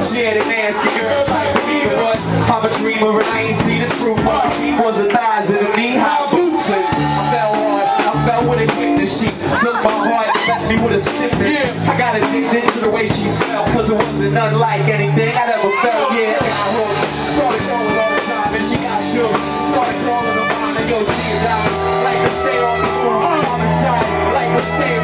She had a nasty girl type of me, but I'm a dreamer and I ain't seen the truth. All I see was her thighs and her knee-high boots. And I fell hard, I fell with a quickness. She took my heart and left me with a stiffness. I got addicted to the way she smelled, cause it wasn't unlike anything I'd ever felt. Yeah, I hooked, started calling all the time and she got shook. Started calling her mom and yo, she is out. Like a stay on the floor, on the side, like a stay